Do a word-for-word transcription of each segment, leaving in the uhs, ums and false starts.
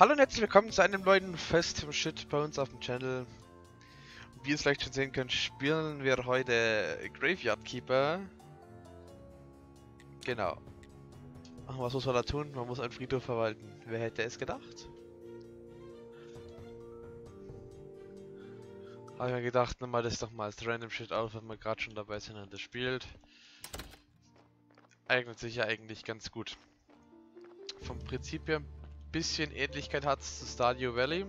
Hallo und herzlich willkommen zu einem neuen Fest im Shit bei uns auf dem Channel. Wie ihr es leicht schon sehen könnt, spielen wir heute Graveyard Keeper. Genau. Ach, was muss man da tun? Man muss einen Friedhof verwalten. Wer hätte es gedacht? Habe ich mir gedacht, nimm mal das doch mal als Random Shit auf, wenn wir gerade schon dabei sind und das spielt. Eignet sich ja eigentlich ganz gut. Vom Prinzip her bisschen Ähnlichkeit hat es zu Stardew Valley.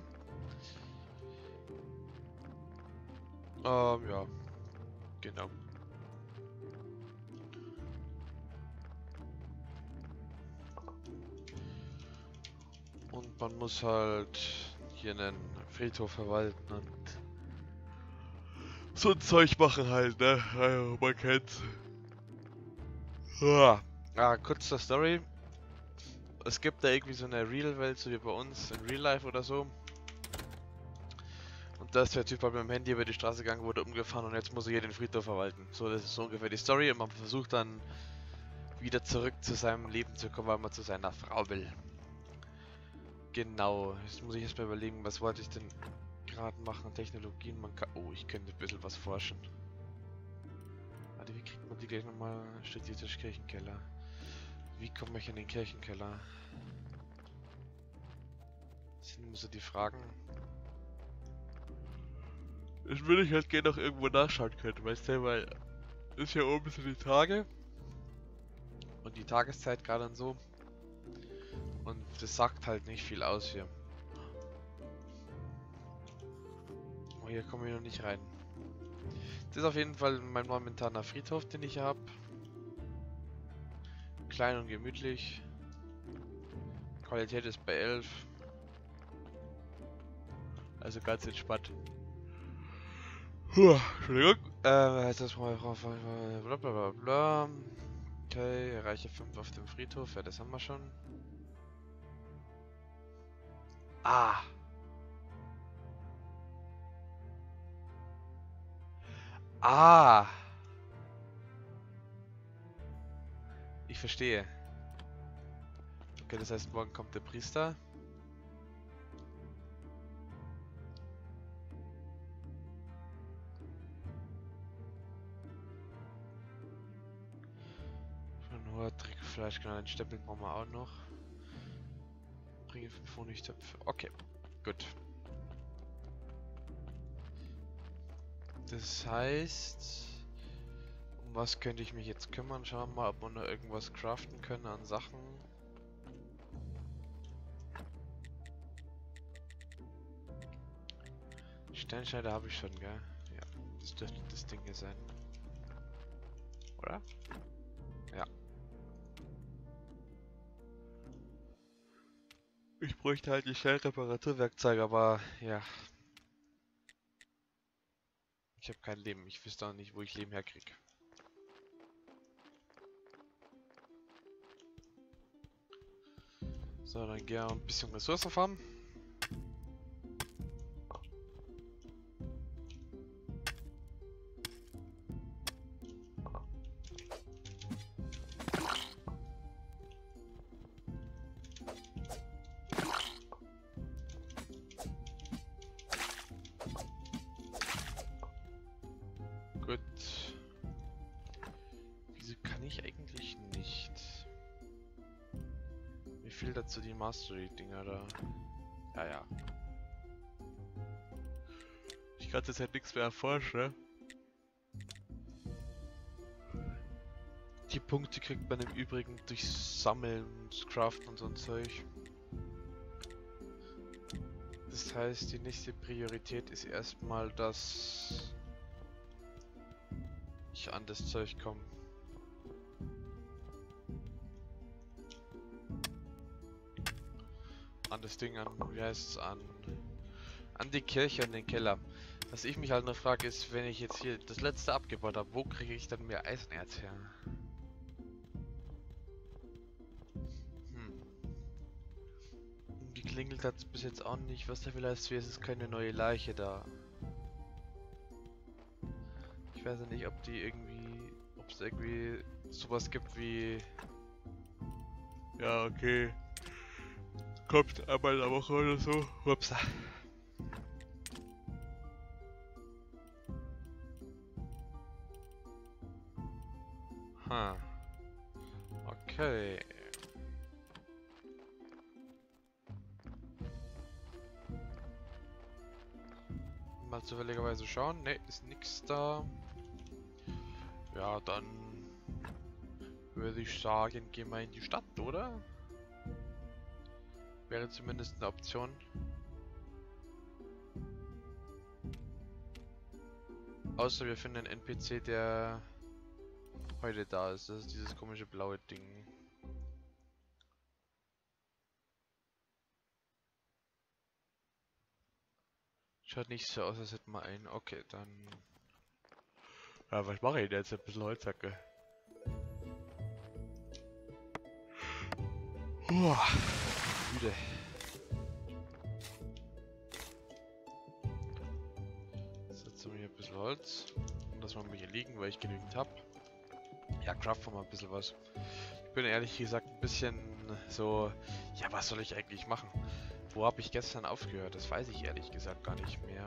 Ähm, ja. Genau. Und man muss halt hier einen Friedhof verwalten und so ein Zeug machen halt, ne? Also, man kennt's. Ja. Ah, kurz zur Story. Es gibt da irgendwie so eine Real-Welt, so wie bei uns, in Real Life oder so. Und da ist der Typ halt mit dem Handy über die Straße gegangen, wurde umgefahren und jetzt muss er hier den Friedhof verwalten. So, das ist so ungefähr die Story und man versucht dann wieder zurück zu seinem Leben zu kommen, weil man zu seiner Frau will. Genau, jetzt muss ich erstmal überlegen, was wollte ich denn gerade machen, Technologien, man kann... Oh, ich könnte ein bisschen was forschen. Warte, wie kriegt man die gleich nochmal? Studiertisch Kirchenkeller. Wie komme ich in den Kirchenkeller? Sind muss ich die fragen. Das würde ich halt gerne noch irgendwo nachschauen können, weißt du, weil ist ja oben so die Tage und die Tageszeit gerade und so und das sagt halt nicht viel aus hier. Oh, hier komme ich noch nicht rein. Das ist auf jeden Fall mein momentaner Friedhof, den ich habe. Klein und gemütlich. Qualität ist bei elf. Also ganz entspannt. Huh, Entschuldigung. Äh, jetzt das mal drauf. Blablabla. Bla bla. Okay, erreiche fünf auf dem Friedhof. Ja, das haben wir schon. Ah. Ah. Ich verstehe. Okay, das heißt, morgen kommt der Priester. Von hoher Trickfleisch, genau, den Stempel brauchen wir auch noch. Bringe fünf Honigtöpfe. Okay, gut. Das heißt... Was könnte ich mich jetzt kümmern? Schauen wir mal, ob wir noch irgendwas craften können an Sachen. Steinschneider habe ich schon, gell? Ja, das dürfte das Ding hier sein. Oder? Ja. Ich bräuchte halt die Schnellreparaturwerkzeuge, aber ja. Ich habe kein Leben. Ich wüsste auch nicht, wo ich Leben herkriege. So, dann gehen wir ein bisschen Ressourcen farmen. Gut. Wieso kann ich eigentlich nicht? Viel dazu die Mastery-Dinger da. Ja, ja. Ich kann jetzt halt nichts mehr erforschen, ne? Die Punkte kriegt man im Übrigen durch Sammeln, Craften und so ein Zeug. Das heißt, die nächste Priorität ist erstmal, dass ich an das Zeug komme. An das Ding an, wie heißt es, an an die Kirche und den Keller. Was ich mich halt noch frage ist, wenn ich jetzt hier das letzte abgebaut habe, wo kriege ich dann mehr Eisenerz her? Hm. Geklingelt hat es bis jetzt auch nicht, was da vielleicht wäre, es ist keine neue Leiche da. Ich weiß ja nicht, ob die irgendwie, ob es irgendwie sowas gibt wie... Ja, okay. Kommt einmal in der Woche oder so. Upsa. Ha. Okay. Mal zufälligerweise schauen. Ne, ist nix da. Ja, dann würde ich sagen, gehen wir in die Stadt, oder? Wäre zumindest eine Option. Außer wir finden einen N P C, der heute da ist. Das ist dieses komische blaue Ding. Schaut nicht so aus, als hätten wir einen. Okay, dann... Ja, was mache ich denn jetzt? Ein bisschen Holzhacke. Uah, müde. Setze mir hier ein bisschen Holz. Und das machen wir hier liegen, weil ich genügend habe. Ja, craften wir mal ein bisschen was. Ich bin ehrlich gesagt ein bisschen so... Ja, was soll ich eigentlich machen? Wo habe ich gestern aufgehört? Das weiß ich ehrlich gesagt gar nicht mehr.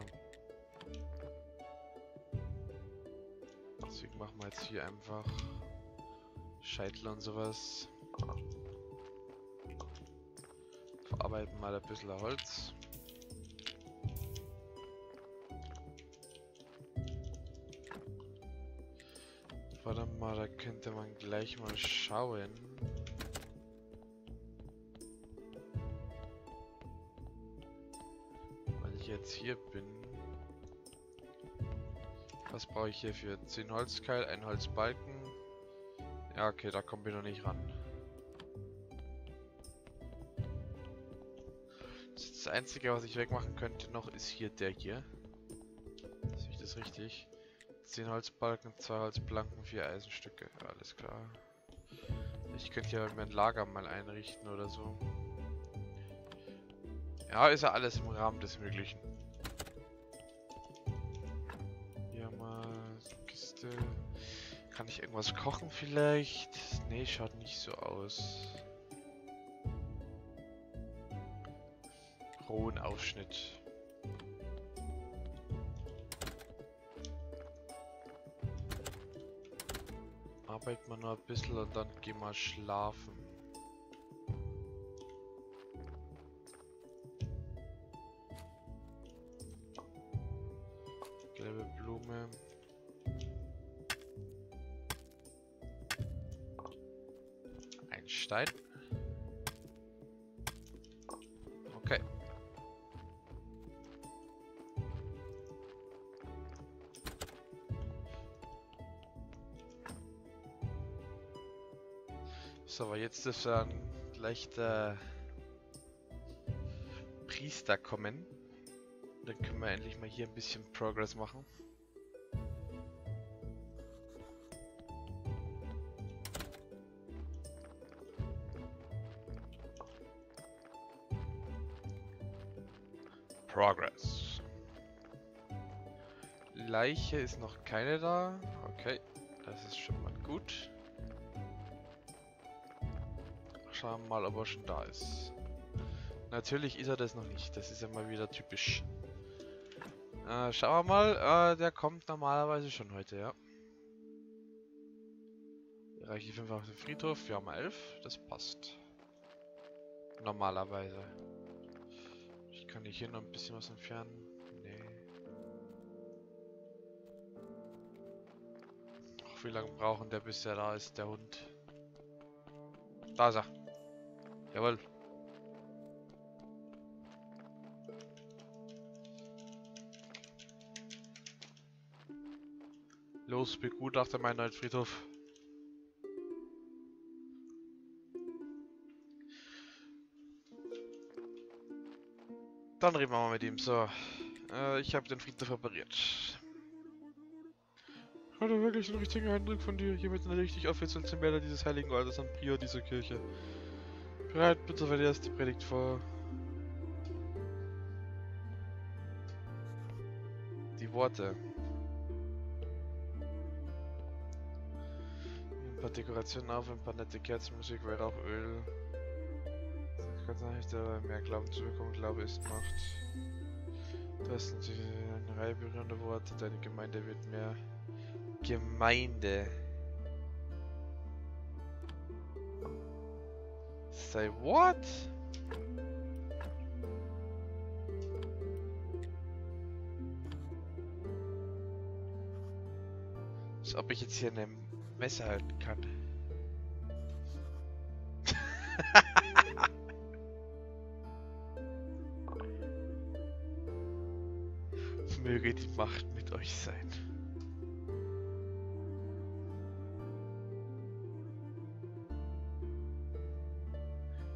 Deswegen machen wir jetzt hier einfach Scheitel und sowas. Verarbeiten mal ein bisschen Holz. Warte mal, da könnte man gleich mal schauen. Weil ich jetzt hier bin. Was brauche ich hierfür? zehn Holzkeil, ein Holzbalken. Ja, okay, da kommen wir noch nicht ran. Das einzige, was ich wegmachen könnte noch, ist hier der hier. Sehe ich das richtig? zehn Holzbalken, zwei Holzplanken, vier Eisenstücke. Ja, alles klar. Ich könnte ja mein Lager mal einrichten oder so. Ja, ist ja alles im Rahmen des Möglichen. Hier mal Kiste. Kann ich irgendwas kochen vielleicht? Nee, schaut nicht so aus. Rohen Aufschnitt. Arbeiten wir noch ein bisschen und dann gehen wir schlafen. Gelbe Blume. Ein Stein. Aber jetzt dürfte dann gleich der Priester kommen. Dann können wir endlich mal hier ein bisschen Progress machen. Progress. Leiche ist noch keine da. Okay, das ist schon mal gut. Schauen wir mal, ob er schon da ist. Natürlich ist er das noch nicht. Das ist ja mal wieder typisch. Äh, schauen wir mal. Äh, der kommt normalerweise schon heute, ja. Erreiche die fünf auf den Friedhof. Wir haben elf. Das passt. Normalerweise. Ich kann hier noch ein bisschen was entfernen. Nee. Ach, wie lange brauchen der, bis der da ist, der Hund? Da ist er. Jawohl. Los, begutachte meinen neuen Friedhof. Dann reden wir mal mit ihm. So, äh, ich habe den Friedhof repariert. Hat er wirklich einen richtigen Eindruck von dir? Hiermit sind richtig offiziell zum Mörder dieses heiligen Alters und Prior dieser Kirche. Bereit, bitte für die erste Predigt vor. Die Worte. Ein paar Dekorationen auf, ein paar nette Kerzenmusik, Weihrauchöl. ganz nicht dabei, mehr Glauben zu bekommen. Glaube ist Macht. Das sind eine Reihe berührender Worte. Deine Gemeinde wird mehr Gemeinde. Say what? Als ob ich jetzt hier eine Messer halten kann. Möge die Macht mit euch sein.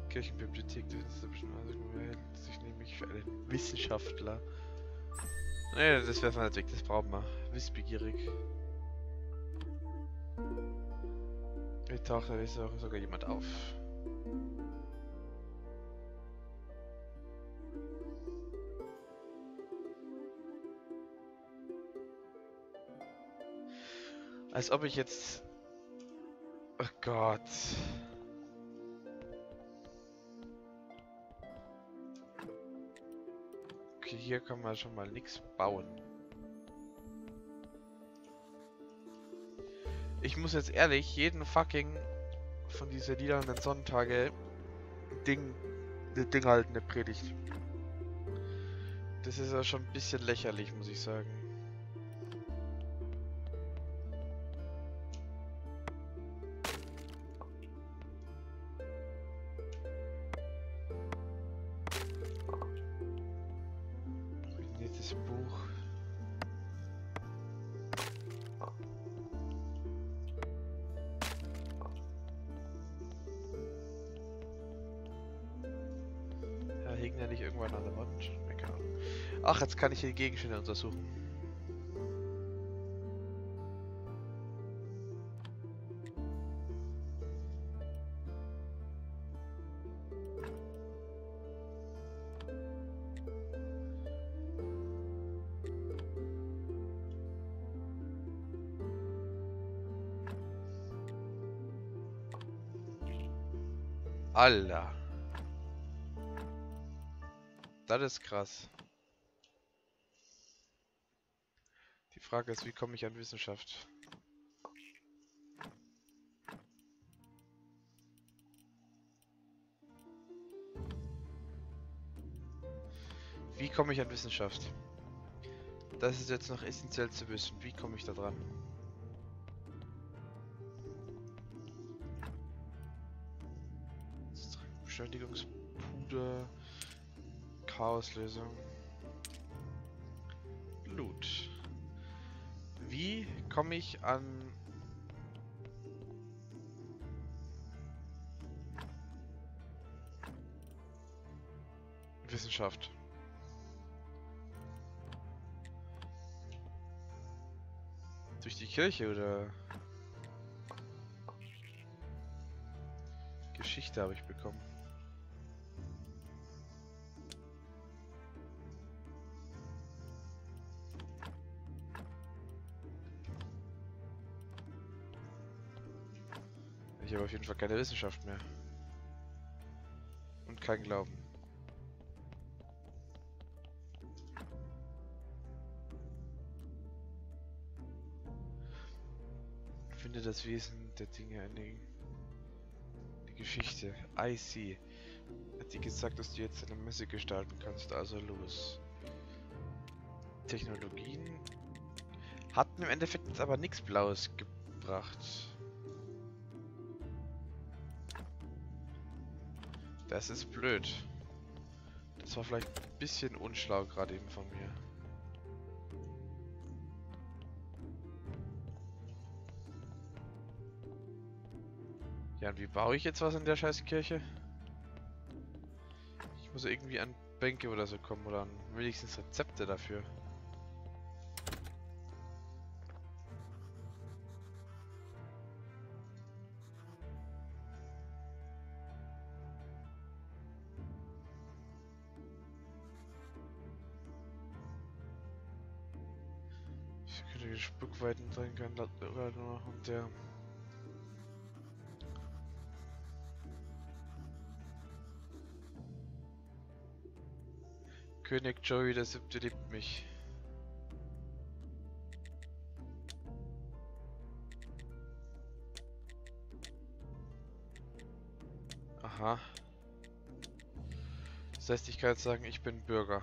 Kirchenbibliothek, das ist bestimmt also sich nämlich für einen Wissenschaftler. Naja, das wäre halt weg, das brauchen wir. Wissbegierig. Hier taucht da ist auch sogar jemand auf. Als ob ich jetzt... Oh Gott. Okay, hier kann man schon mal nichts bauen. Ich muss jetzt ehrlich jeden fucking von dieser lilanen Sonntage Ding, Ding halten, eine Predigt. Das ist ja schon ein bisschen lächerlich, muss ich sagen. Ach, jetzt kann ich hier die Gegenstände untersuchen. Alter. Das ist krass. Die Frage ist, wie komme ich an Wissenschaft? Wie komme ich an Wissenschaft? Das ist jetzt noch essentiell zu wissen. Wie komme ich da dran? Beschädigungspuder, Chaoslösung, Blut. Wie komme ich an... Wissenschaft? Durch die Kirche oder... Geschichte habe ich bekommen. Ich habe auf jeden Fall keine Wissenschaft mehr. Und kein Glauben. Ich finde das Wesen der Dinge eine, eine Geschichte. I see. Hat die gesagt, dass du jetzt eine Messe gestalten kannst, also los. Technologien hatten im Endeffekt jetzt aber nichts Blaues gebracht. Das ist blöd. Das war vielleicht ein bisschen unschlau gerade eben von mir. Ja, und wie baue ich jetzt was in der Scheißkirche? Ich muss irgendwie an Bänke oder so kommen oder an wenigstens Rezepte dafür. Spuckweiten drin kann oder nur und der König Joey der Siebte liebt mich. Aha. Das heißt, ich kann jetzt sagen, ich bin Bürger.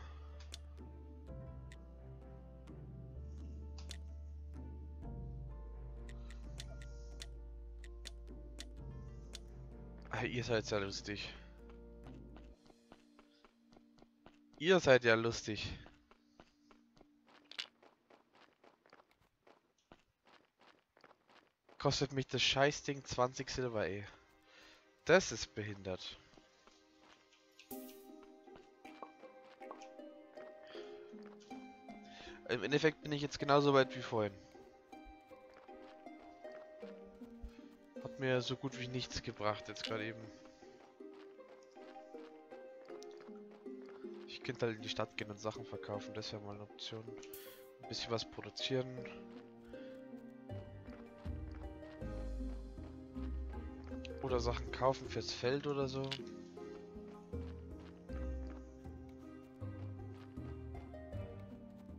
Ah, ihr seid ja lustig. Ihr seid ja lustig. Kostet mich das Scheißding zwanzig Silber, ey. Das ist behindert. Im Endeffekt bin ich jetzt genauso weit wie vorhin. Hat mir so gut wie nichts gebracht jetzt gerade eben. Ich könnte halt in die Stadt gehen und Sachen verkaufen, das wäre mal eine Option. Ein bisschen was produzieren. Oder Sachen kaufen fürs Feld oder so.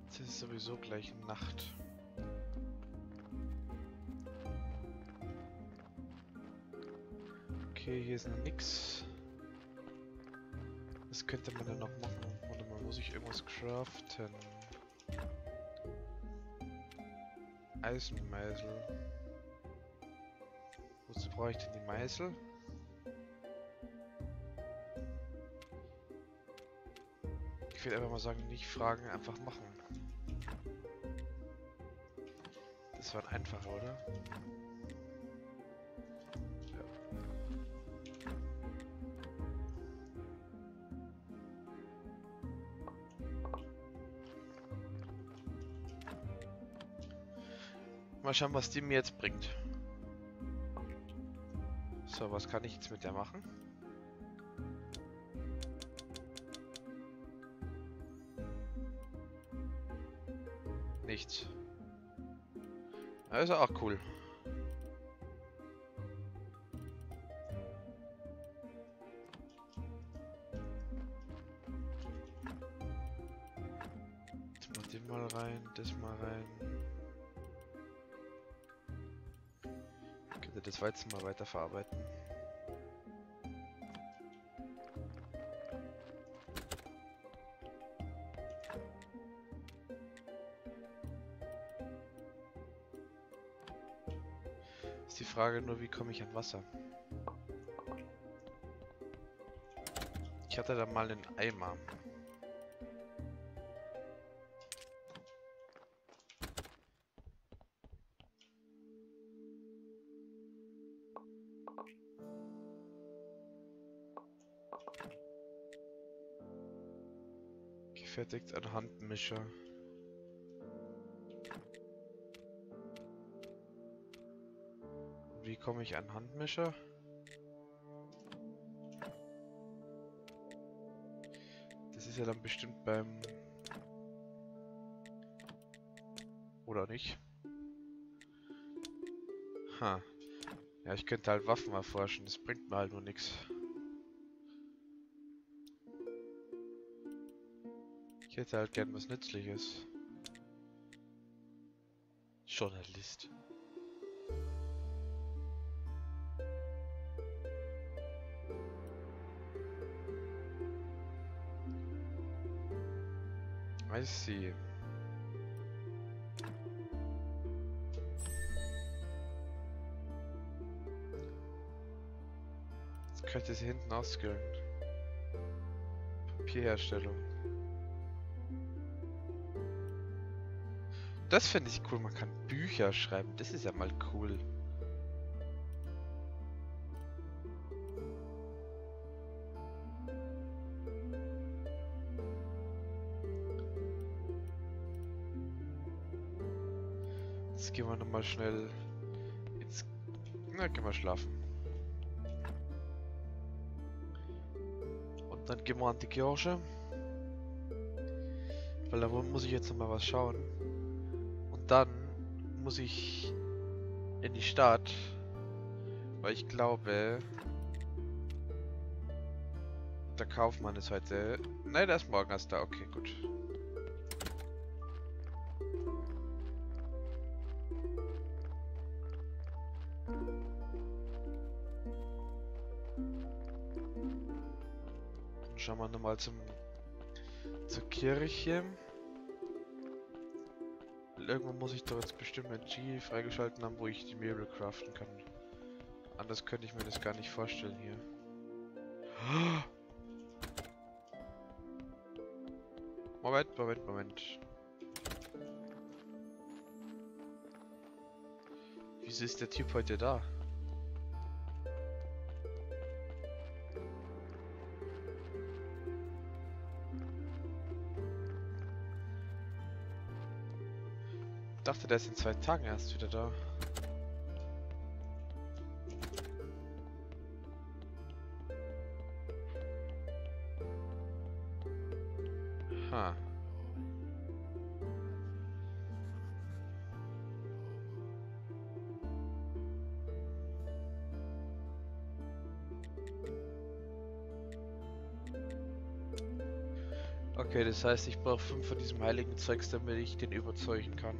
Jetzt ist sowieso gleich Nacht. Okay, hier ist nix. Was könnte man denn noch machen? Warte mal, muss ich irgendwas craften? Eisenmeißel. Wozu brauche ich denn die Meißel? Ich will einfach mal sagen, nicht fragen, einfach machen. Das war einfacher, oder? Mal schauen, was die mir jetzt bringt. So, was kann ich jetzt mit der machen? Nichts. Also auch cool. Jetzt mach den mal rein, das mal rein. Das Weizen mal weiterverarbeiten. Ist die Frage nur, wie komme ich an Wasser? Ich hatte da mal einen Eimer. Fertigt ein Handmischer. Wie komme ich an Handmischer? Das ist ja dann bestimmt beim... Oder nicht? Ha. Ja, ich könnte halt Waffen erforschen, das bringt mir halt nur nichts. Ich hätte halt gern was Nützliches. Journalist. I see. Jetzt könnte sie hinten ausgehen. Papierherstellung. Das finde ich cool, man kann Bücher schreiben, das ist ja mal cool. Jetzt gehen wir nochmal schnell... Jetzt... Na, gehen wir schlafen. Und dann gehen wir an die Kirche. Weil da muss ich jetzt nochmal was schauen. Dann muss ich in die Stadt, weil ich glaube, der Kaufmann ist heute... Nein, der ist morgen erst da. Okay, gut. Dann schauen wir nochmal zum... zur Kirche. Irgendwann muss ich doch jetzt bestimmt mein G freigeschalten haben, wo ich die Möbel craften kann. Anders könnte ich mir das gar nicht vorstellen hier. Moment, Moment, Moment. Wieso ist der Typ heute da? Ich dachte, der ist in zwei Tagen erst wieder da. Ha. Okay, das heißt, ich brauche fünf von diesem heiligen Zeugs, damit ich den überzeugen kann.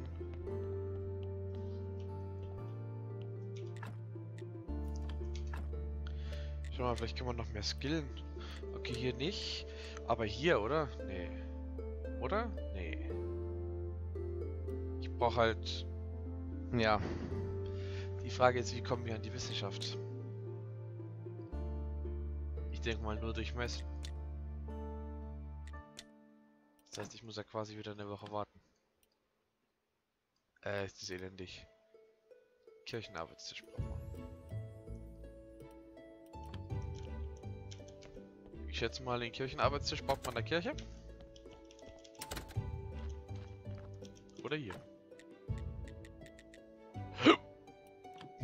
Schau mal, vielleicht können wir noch mehr skillen. Okay, hier nicht. Aber hier, oder? Nee. Oder? Nee. Ich brauche halt... Ja. Die Frage ist, wie kommen wir an die Wissenschaft? Ich denke mal nur durch Messen. Das heißt, ich muss ja quasi wieder eine Woche warten. Äh, ist das elendig. Kirchenarbeitstisch brauchen wir. Ich schätze mal, den Kirchenarbeitstisch baut man in der Kirche. Oder hier.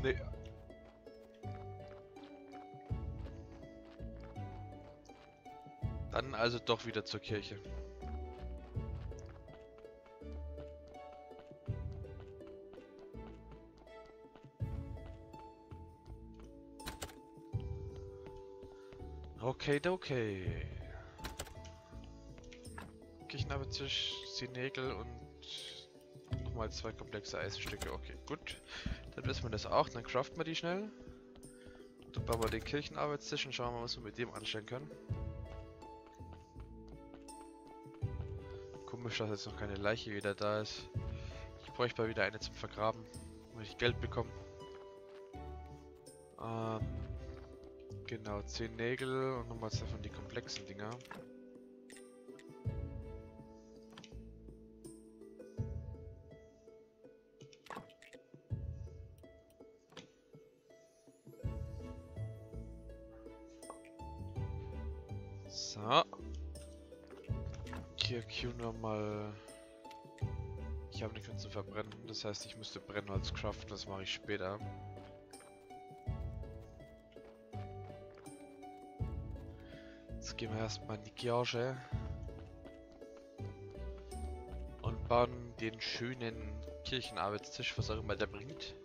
Nee. Dann also doch wieder zur Kirche. Okay, okay. Kirchenarbeitstisch, Zinnägel und nochmal zwei komplexe Eisenstücke. Okay, gut. Dann wissen wir das auch. Dann craften wir die schnell. Dann bauen wir den Kirchenarbeitstisch und schauen wir mal, was wir mit dem anstellen können. Komisch, dass jetzt noch keine Leiche wieder da ist. Ich bräuchte mal wieder eine zum Vergraben, damit ich Geld bekomme. Ähm. Genau, zehn Nägel und nochmal davon die komplexen Dinger. So. Hier Q nochmal. Ich habe nichts mehr zu verbrennen, das heißt, ich müsste Brennholz craften, das mache ich später. Gehen wir erstmal in die Kirche und bauen den schönen Kirchenarbeitstisch, was auch immer der bringt.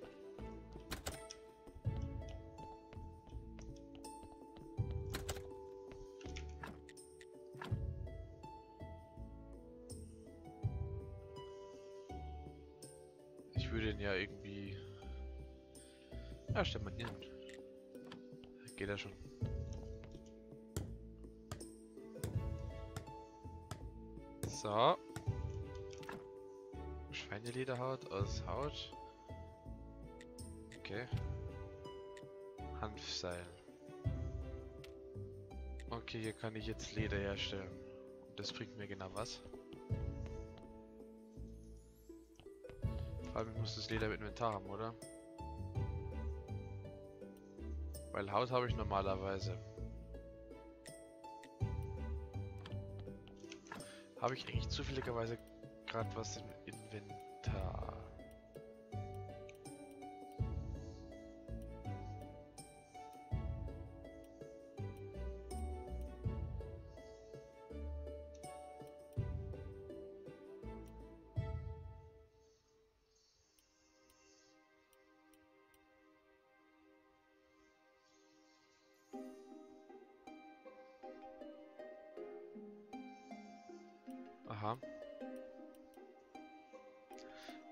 Ich würde ihn ja irgendwie... Ja, stell mal ihn hin. Geht ja schon. So. Schweinelederhaut aus Haut. Okay. Hanfseil. Okay, hier kann ich jetzt Leder herstellen. Das bringt mir genau was. Vor allem, ich muss das Leder im Inventar haben, oder? Weil Haut habe ich normalerweise. Habe ich eigentlich zufälligerweise gerade was im Inventar? Aha.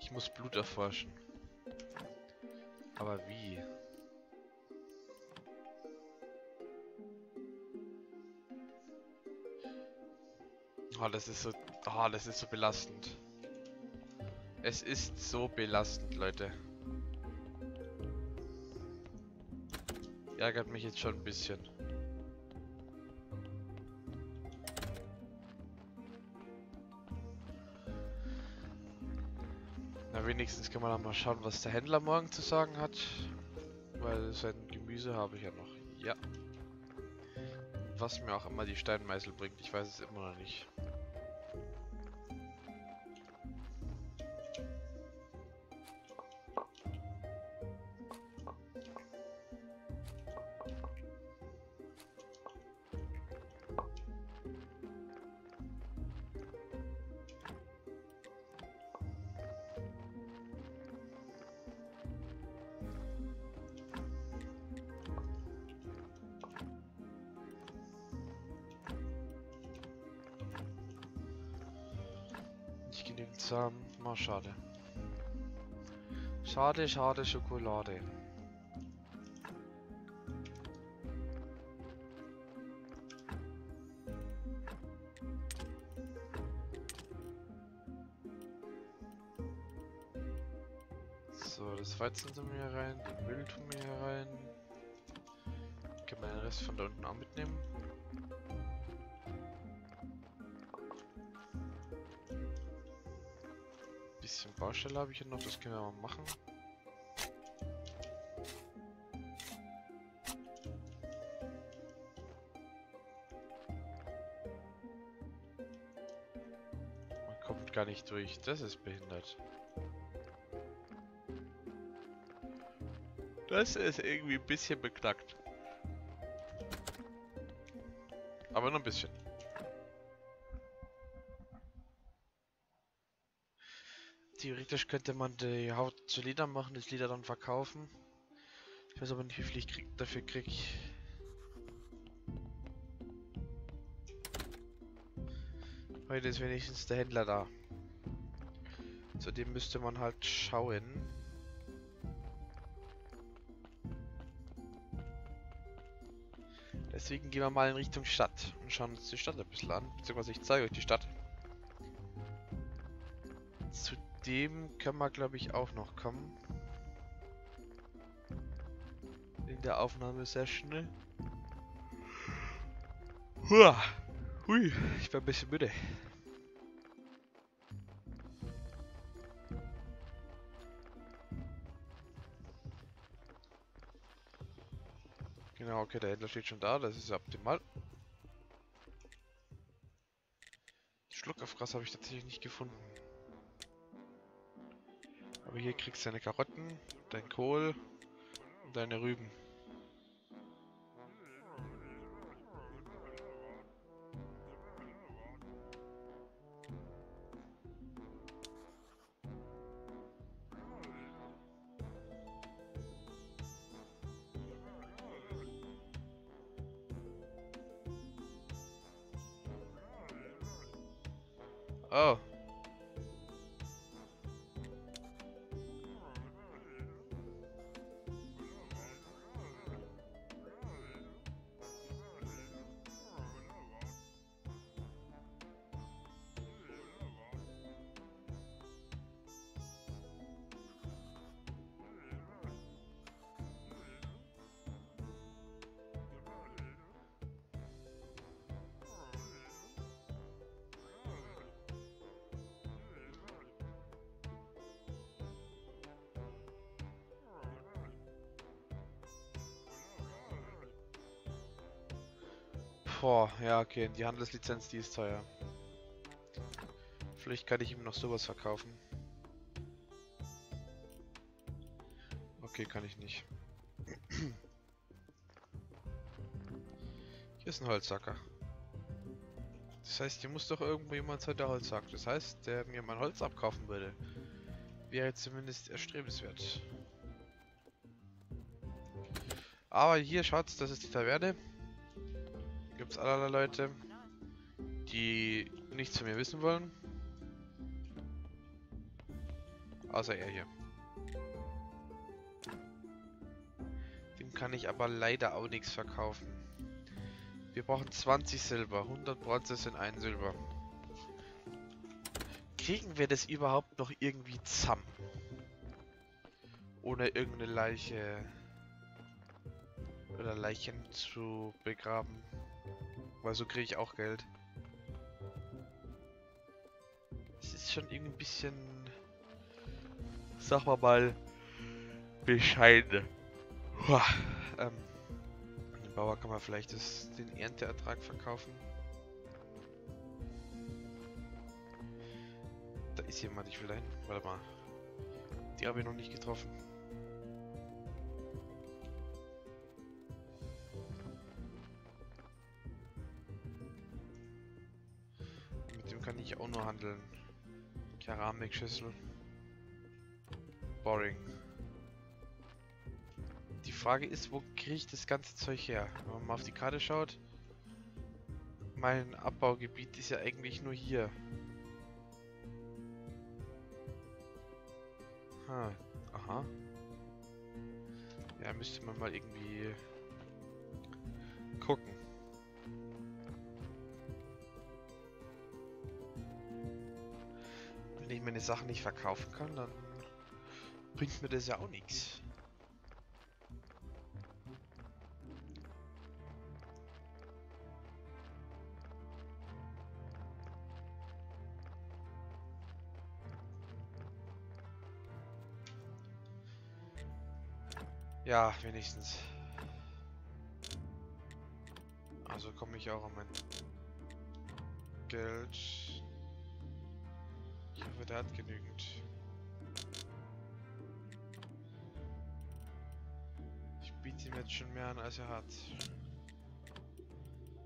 Ich muss Blut erforschen. Aber wie? Oh, das ist so... Oh, das ist so belastend. Es ist so belastend, Leute. Ärgert mich jetzt schon ein bisschen. Na, wenigstens kann man dann mal schauen, was der Händler morgen zu sagen hat. Weil sein Gemüse habe ich ja noch. Ja. Was mir auch immer die Steinmeißel bringt, ich weiß es immer noch nicht. Samen, mal schade. Schade, schade, Schokolade. So, das Weizen tun wir hier rein, den Müll tun wir hier rein. Können wir den Rest von da unten auch mitnehmen? Bisschen Baustelle habe ich hier noch, das können wir mal machen. Man kommt gar nicht durch, das ist behindert. Das ist irgendwie ein bisschen beknackt. Aber nur ein bisschen. Theoretisch könnte man die Haut zu Leder machen, das Leder dann verkaufen. Ich weiß aber nicht, wie viel ich krieg, dafür krieg. Heute ist wenigstens der Händler da. Zudem müsste man halt schauen. Deswegen gehen wir mal in Richtung Stadt und schauen uns die Stadt ein bisschen an. Beziehungsweise ich zeige euch die Stadt. Zu dem können wir, glaube ich, auch noch kommen. In der Aufnahmesession. Huah. Hui, ich bin ein bisschen müde. Genau, okay, der Händler steht schon da, das ist ja optimal. Schluck auf Gras habe ich tatsächlich nicht gefunden. Aber hier kriegst du deine Karotten, dein Kohl und deine Rüben. Oh. Boah, ja okay, die Handelslizenz, die ist teuer. Vielleicht kann ich ihm noch sowas verkaufen. Okay, kann ich nicht. Hier ist ein Holzhacker. Das heißt, hier muss doch irgendwo jemand sein, der Holz hackt. Das heißt, der mir mein Holz abkaufen würde. Wäre zumindest erstrebenswert. Aber hier, Schatz, das ist die Taverne. Allerlei Leute, die nichts von mir wissen wollen. Außer er hier. Dem kann ich aber leider auch nichts verkaufen. Wir brauchen zwanzig Silber, hundert Bronze sind ein Silber. Kriegen wir das überhaupt noch irgendwie zusammen? Ohne irgendeine Leiche oder Leichen zu begraben. Weil so kriege ich auch Geld. Es ist schon irgendwie ein bisschen, sag mal mal, bescheiden. Uah, ähm, an den Bauer kann man vielleicht das, den Ernteertrag verkaufen. Da ist jemand, ich will dahin. Warte mal. Die habe ich noch nicht getroffen. Mit dem kann ich auch nur handeln. Keramikschüssel. Boring. Die Frage ist, wo kriege ich das ganze Zeug her? Wenn man mal auf die Karte schaut, mein Abbaugebiet ist ja eigentlich nur hier. Ah, aha. Ja, müsste man mal irgendwie gucken. Wenn ich meine Sachen nicht verkaufen kann, dann bringt mir das ja auch nichts. Ja, wenigstens. Also komme ich auch an mein Geld. Ich hoffe, der hat genügend. Ich biete ihm jetzt schon mehr an, als er hat.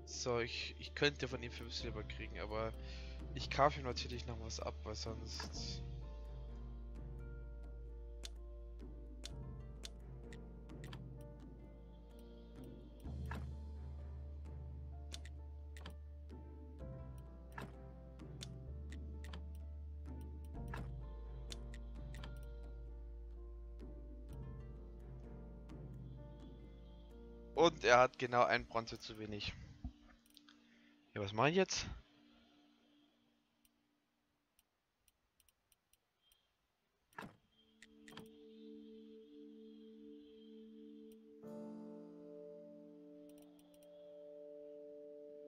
So, ich, ich könnte von ihm fünf Silber kriegen, aber ich kaufe ihm natürlich noch was ab, weil sonst... Und er hat genau ein Bronze zu wenig. Ja, was mache ich jetzt?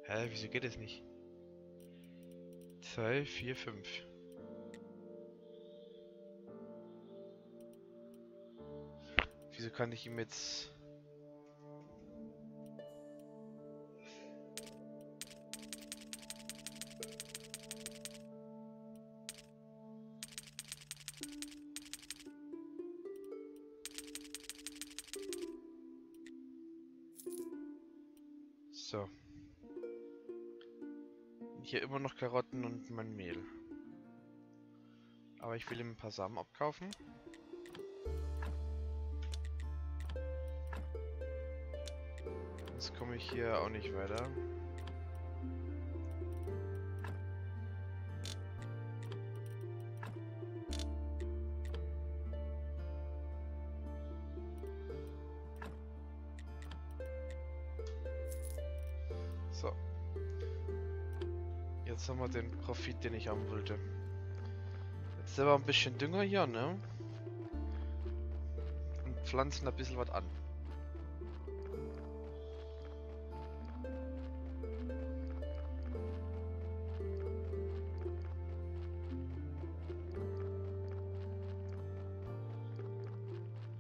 Hä, wieso geht es nicht? zwei, vier, fünf. Wieso kann ich ihm jetzt... So. Hier immer noch Karotten und mein Mehl. Aber ich will ihm ein paar Samen abkaufen. Jetzt komme ich hier auch nicht weiter. So, jetzt haben wir den Profit, den ich haben wollte. Jetzt selber ein bisschen Dünger hier, ne? Und pflanzen ein bisschen was an.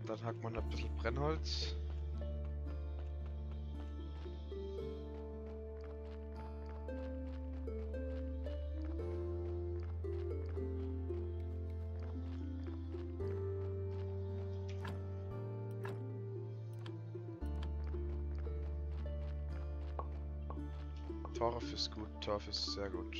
Und dann hackt man ein bisschen Brennholz. Torf ist gut, Torf ist sehr gut.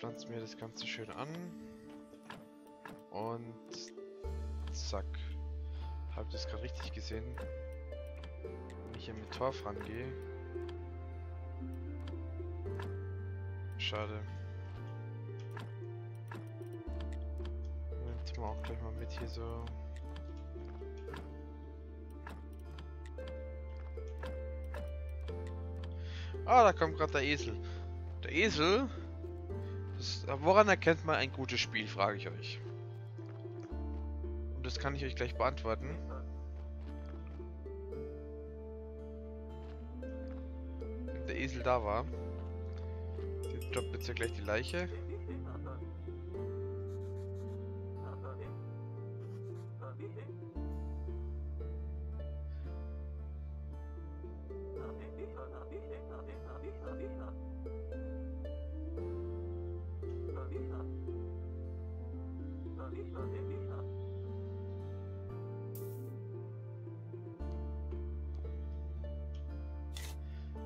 pflanze mir das Ganze schön an. Und zack. Hab ich das gerade richtig gesehen? Wenn ich hier mit Torf rangehe. Schade. Dann tun wir auch gleich mal mit hier so. Ah, da kommt gerade der Esel. Der Esel? Das, woran erkennt man ein gutes Spiel, frage ich euch. Und das kann ich euch gleich beantworten. Wenn der Esel da war. Jetzt droppt jetzt ja gleich die Leiche.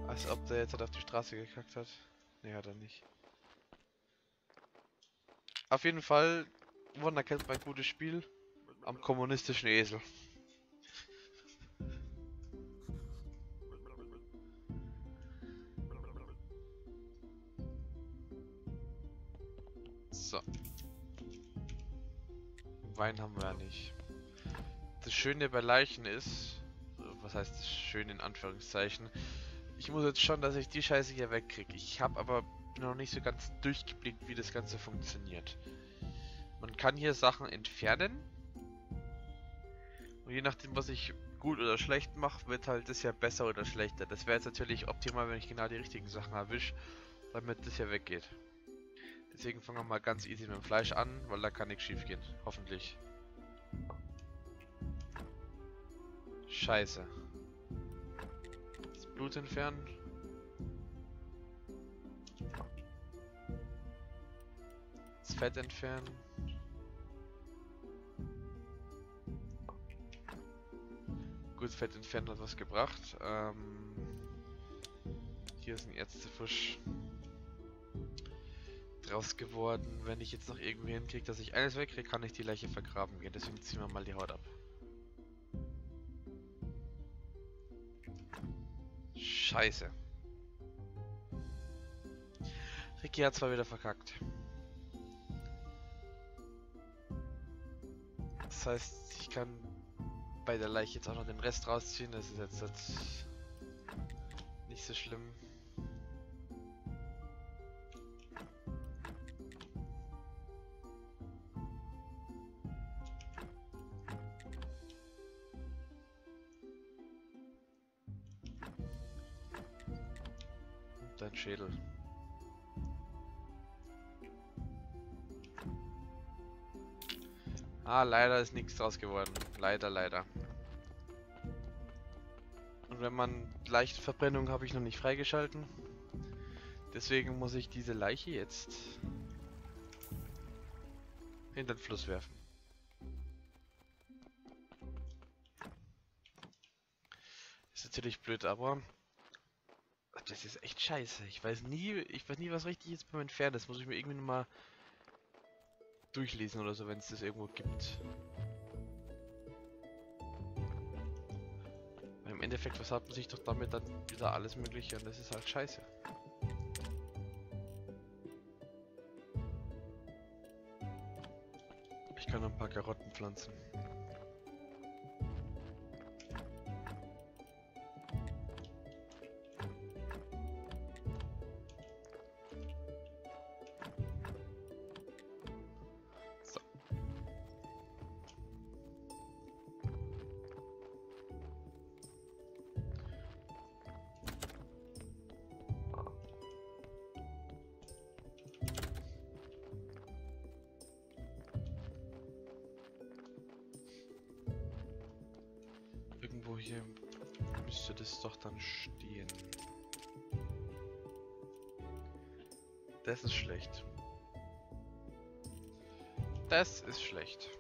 Als ob der jetzt halt auf die Straße gekackt hat. Ne, hat er nicht. Auf jeden Fall, woran erkennt man ein gutes Spiel? Am kommunistischen Esel. So. Wein haben wir ja nicht. Das Schöne bei Leichen ist, was heißt das Schöne in Anführungszeichen, ich muss jetzt schon, dass ich die Scheiße hier wegkriege. Ich habe aber noch nicht so ganz durchgeblickt, wie das Ganze funktioniert. Man kann hier Sachen entfernen. Und je nachdem, was ich gut oder schlecht mache, wird halt das ja besser oder schlechter. Das wäre jetzt natürlich optimal, wenn ich genau die richtigen Sachen erwische, damit das hier weggeht. Deswegen fangen wir mal ganz easy mit dem Fleisch an, weil da kann nichts schief gehen. Hoffentlich. Scheiße. Das Blut entfernen. Das Fett entfernen. Gut, Fett entfernen hat was gebracht. Ähm, hier ist ein Ärztefisch draus geworden. Wenn ich jetzt noch irgendwie hinkriege, dass ich alles wegkriege, kann ich die Leiche vergraben gehen. Deswegen ziehen wir mal die Haut ab. Scheiße. Ricky hat zwar wieder verkackt. Das heißt, ich kann bei der Leiche jetzt auch noch den Rest rausziehen. Das ist jetzt, jetzt nicht so schlimm. Dein Schädel. Ah, leider ist nichts draus geworden. Leider, leider. Und wenn man leichte Verbrennung habe ich noch nicht freigeschalten. Deswegen muss ich diese Leiche jetzt in den Fluss werfen. Ist natürlich blöd, aber das ist echt scheiße. Ich weiß nie, ich weiß nie, was richtig ist beim Entfernen. Das muss ich mir irgendwie nochmal durchlesen oder so, wenn es das irgendwo gibt. Weil im Endeffekt, was hat man sich doch damit dann wieder alles Mögliche und das ist halt scheiße. Ich kann noch ein paar Karotten pflanzen. Hier müsste das doch dann stehen. Das ist schlecht. Das ist schlecht.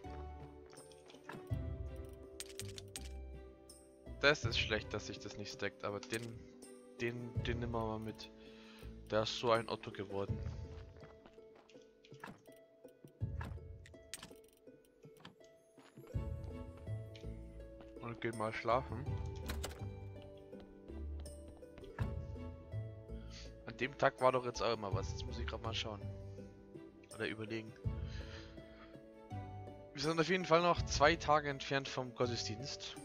Das ist schlecht, dass sich das nicht stackt, aber den, den, den nehmen wir mal mit. Da ist so ein Otto geworden. und gehen mal schlafen. An dem Tag war doch jetzt auch immer was. Jetzt muss ich gerade mal schauen. Oder überlegen. Wir sind auf jeden Fall noch zwei Tage entfernt vom Gottesdienst.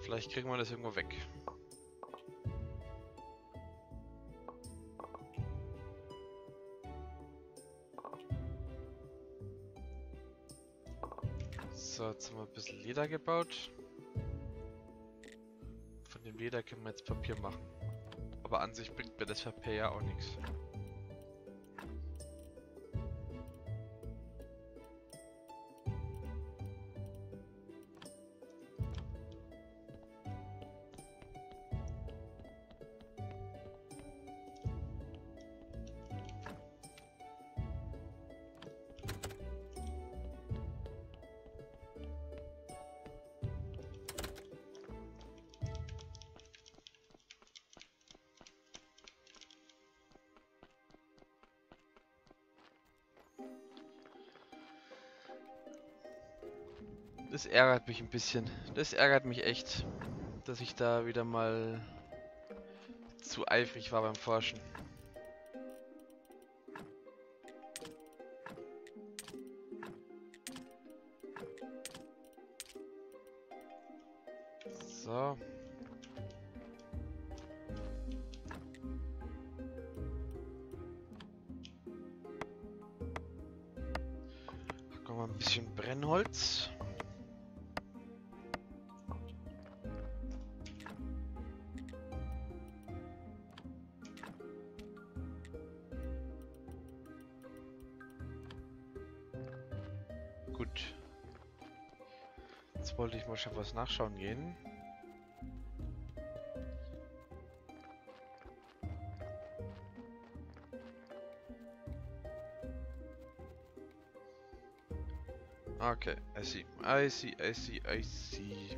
Vielleicht kriegen wir das irgendwo weg. So, jetzt haben wir ein bisschen Leder gebaut. Von dem Leder können wir jetzt Papier machen. Aber an sich bringt mir das Papier ja auch nichts. Das ärgert mich ein bisschen. Das ärgert mich echt, dass ich da wieder mal zu eifrig war beim Forschen. So. Kommt mal ein bisschen Brennholz. Wollte ich mal schon was nachschauen gehen. Okay, I see, I see, I see, I see.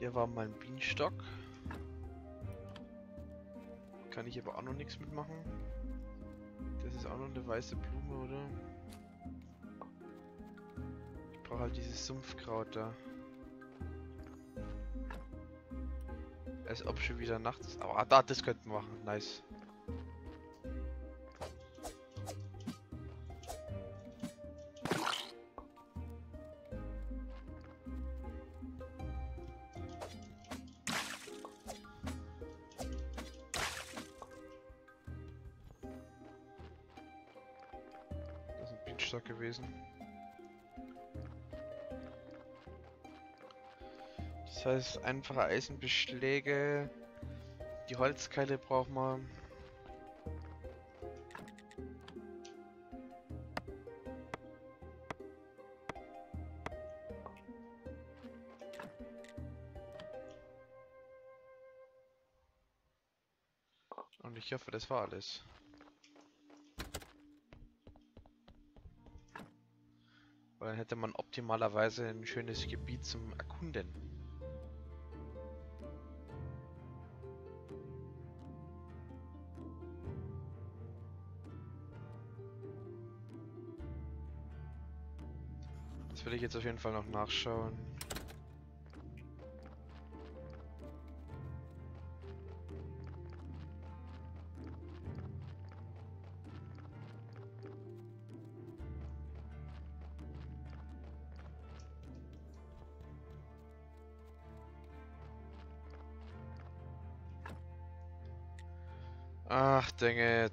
Hier war mein Bienenstock. Kann ich aber auch noch nichts mitmachen. Das ist auch noch eine weiße Blume, oder? Ich brauche halt dieses Sumpfkraut da. Als ob schon wieder nachts ist. Aber da, das könnten wir machen. Nice. Gewesen. Das heißt, einfache Eisenbeschläge, die Holzkeile braucht man. Und ich hoffe, das war alles. Dann hätte man optimalerweise ein schönes Gebiet zum Erkunden. Das will ich jetzt auf jeden Fall noch nachschauen. Ach, dang it.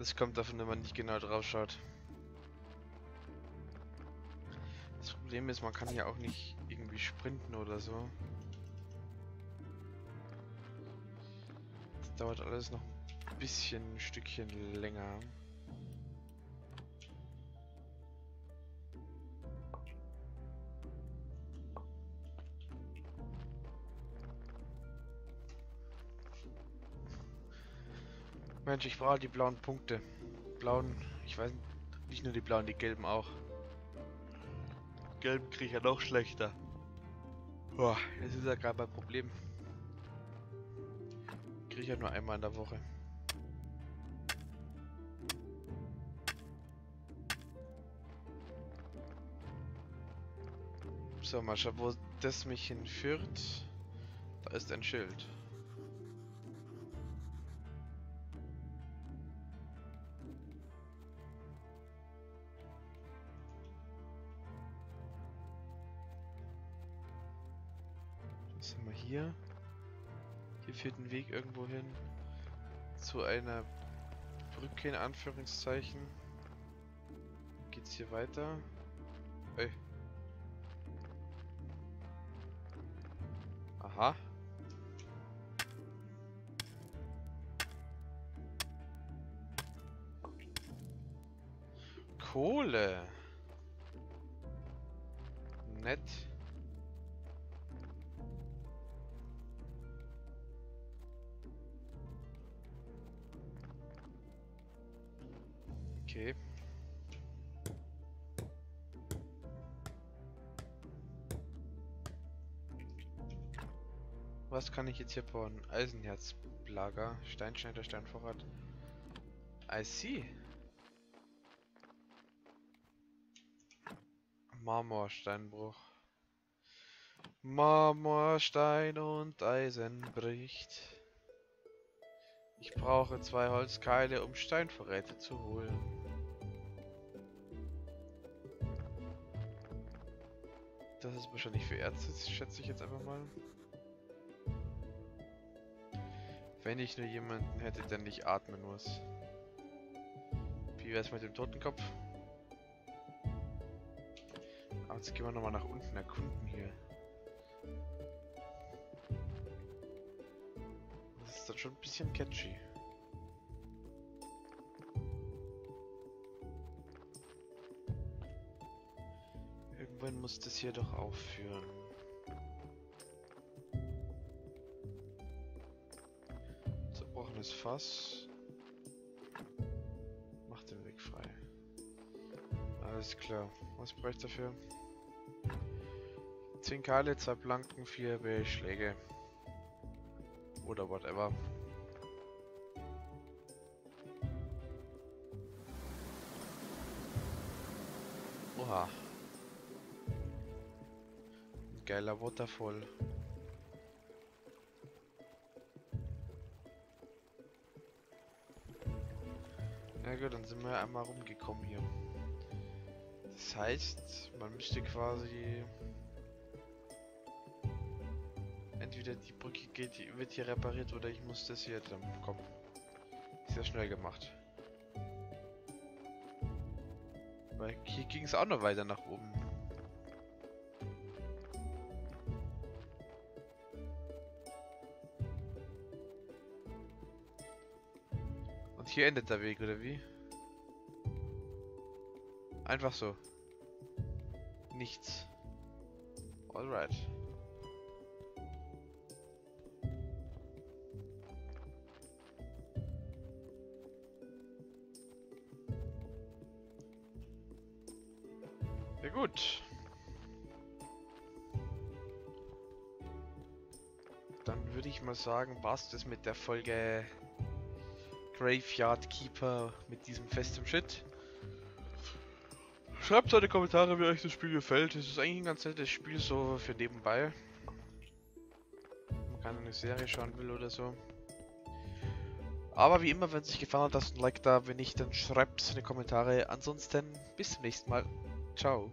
Das kommt davon, wenn man nicht genau drauf schaut. Das Problem ist, man kann hier auch nicht irgendwie sprinten oder so. Das dauert alles noch ein bisschen, ein Stückchen länger. Mensch, ich brauche die blauen Punkte. Blauen, ich weiß nicht nur die blauen, die gelben auch. Gelben kriege ich ja noch schlechter. Boah, das ist ja gerade mein Problem. Kriege ich ja nur einmal in der Woche. So, mal schauen, wo das mich hinführt. Da ist ein Schild. Hier. Hier führt ein Weg irgendwo hin. Zu einer Brücke in Anführungszeichen. Geht's hier weiter? Ey. Aha. Kohle. Nett. Okay. Was kann ich jetzt hier bauen? Eisenherzlager, Steinschneider, Steinvorrat. I see. Marmorsteinbruch. Marmorstein und Eisen bricht. Ich brauche zwei Holzkeile, um Steinvorräte zu holen. Das ist wahrscheinlich für Ärzte, schätze ich jetzt einfach mal. Wenn ich nur jemanden hätte, der nicht atmen muss. Wie wär's mit dem Totenkopf? Aber jetzt gehen wir nochmal nach unten erkunden hier. Das ist dann schon ein bisschen catchy. Irgendwann muss das hier doch aufführen. Zerbrochenes Fass. Mach den Weg frei. Alles klar. Was brauche ich dafür? zehn Keile, zwei Planken, vier Beschläge. Oder whatever. Oha. Geiler Waterfall. Na gut, dann sind wir einmal rumgekommen hier. Das heißt, man müsste quasi... Entweder die Brücke geht, die wird hier repariert oder ich muss das hier dann bekommen. Ist ja schnell gemacht. Weil hier ging es auch noch weiter nach oben. Und hier endet der Weg, oder wie? Einfach so. Nichts. Alright. Ja gut. Dann würde ich mal sagen, war's das mit der Folge Graveyard Keeper mit diesem festen Shit. Schreibt in die Kommentare, wie euch das Spiel gefällt. Es ist eigentlich ein ganz nettes Spiel so für nebenbei. Man kann eine Serie schauen will oder so. Aber wie immer, wenn es euch gefallen hat, lasst ein Like da. Wenn nicht, dann schreibt es in die Kommentare. Ansonsten bis zum nächsten Mal. Ciao.